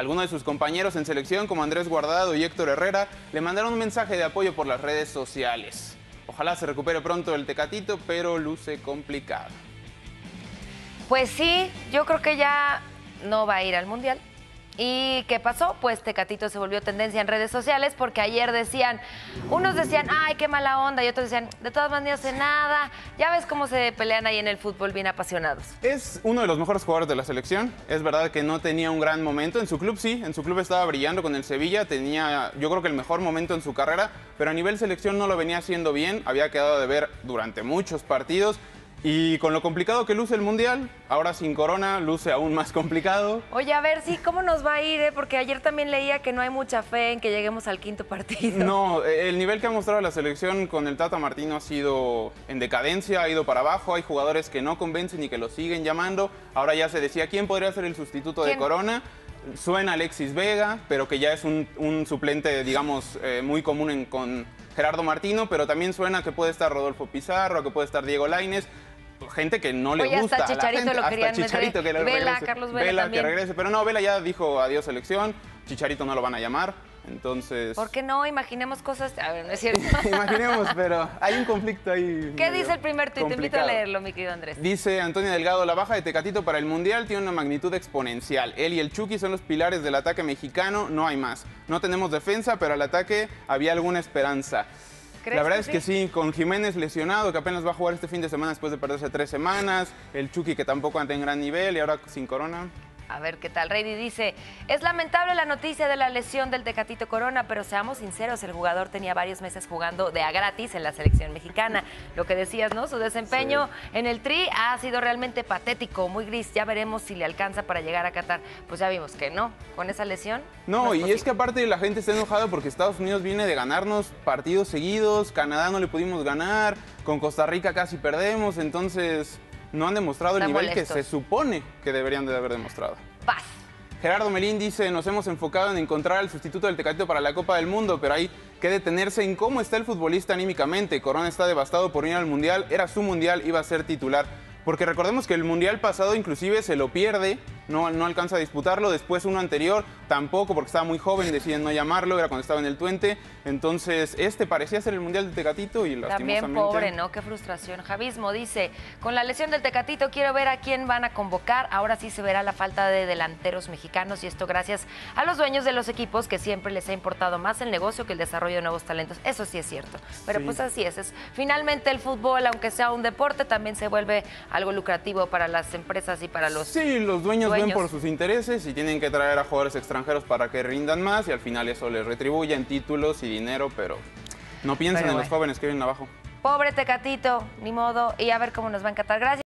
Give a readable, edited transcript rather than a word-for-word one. Algunos de sus compañeros en selección, como Andrés Guardado y Héctor Herrera, le mandaron un mensaje de apoyo por las redes sociales. Ojalá se recupere pronto el Tecatito, pero luce complicado. Pues sí, yo creo que ya no va a ir al Mundial. ¿Y qué pasó? Pues Tecatito se volvió tendencia en redes sociales porque ayer decían, unos decían, ay, qué mala onda, y otros decían, de todas maneras, de nada. Ya ves cómo se pelean ahí en el fútbol, bien apasionados. Es uno de los mejores jugadores de la selección. Es verdad que no tenía un gran momento. En su club sí, en su club estaba brillando con el Sevilla. Tenía, yo creo que el mejor momento en su carrera, pero a nivel selección no lo venía haciendo bien. Había quedado de ver durante muchos partidos. Y con lo complicado que luce el Mundial, ahora sin corona, luce aún más complicado. Oye, a ver, sí, ¿cómo nos va a ir? Porque ayer también leía que no hay mucha fe en que lleguemos al quinto partido. No, el nivel que ha mostrado la selección con el Tata Martino ha sido en decadencia, ha ido para abajo, hay jugadores que no convencen y que lo siguen llamando. Ahora ya se decía, ¿quién podría ser el sustituto de Corona? Suena Alexis Vega, pero que ya es un suplente, digamos, muy común con Gerardo Martino, pero también suena que puede estar Rodolfo Pizarro, que puede estar Diego Lainez. Gente que no le gusta. Hasta Chicharito la gente, lo querían meter. Chicharito que Vela, regrese. Carlos Vela también. Que regrese. Pero no, Vela ya dijo adiós selección. Chicharito no lo van a llamar. Entonces. ¿Por qué no? Imaginemos cosas. A ver, no es cierto. Imaginemos, pero hay un conflicto ahí. ¿Qué dice el primer tuit? Te invito a leerlo, mi querido Andrés. Dice Antonio Delgado: la baja de Tecatito para el Mundial tiene una magnitud exponencial. Él y el Chucky son los pilares del ataque mexicano. No hay más. No tenemos defensa, pero al ataque había alguna esperanza. La verdad es que sí, con Jiménez lesionado, que apenas va a jugar este fin de semana después de perderse 3 semanas, el Chucky que tampoco anda en gran nivel y ahora sin corona. A ver qué tal. Reidy dice, es lamentable la noticia de la lesión del Tecatito Corona, pero seamos sinceros, el jugador tenía varios meses jugando de a gratis en la selección mexicana. Lo que decías, ¿no? Su desempeño en el Tri ha sido realmente patético, muy gris. Ya veremos si le alcanza para llegar a Qatar. Pues ya vimos que no, con esa lesión. No, y es que aparte la gente está enojada porque Estados Unidos viene de ganarnos partidos seguidos, Canadá no le pudimos ganar, con Costa Rica casi perdemos, entonces no han demostrado el nivel que se supone que deberían de haber demostrado. Paz. Gerardo Melín dice, nos hemos enfocado en encontrar al sustituto del Tecatito para la Copa del Mundo, pero hay que detenerse en cómo está el futbolista anímicamente. Corona está devastado por ir al Mundial, era su Mundial, iba a ser titular. Porque recordemos que el Mundial pasado inclusive se lo pierde, no alcanza a disputarlo, después uno anterior tampoco porque estaba muy joven, deciden no llamarlo, era cuando estaba en el Tuente, entonces este parecía ser el Mundial del Tecatito y lastimosamente. También pobre, ¿no? Qué frustración. Javismo dice, con la lesión del Tecatito quiero ver a quién van a convocar, ahora sí se verá la falta de delanteros mexicanos y esto gracias a los dueños de los equipos que siempre les ha importado más el negocio que el desarrollo de nuevos talentos, eso sí es cierto, pero sí, pues así es, finalmente el fútbol, aunque sea un deporte, también se vuelve algo lucrativo para las empresas y para los dueños. Sí, los dueños ven por sus intereses y tienen que traer a jugadores extranjeros para que rindan más y al final eso les retribuye en títulos y dinero, pero no piensan en los jóvenes que vienen abajo. Pobre Tecatito, ni modo, y a ver cómo nos va a encantar. Gracias.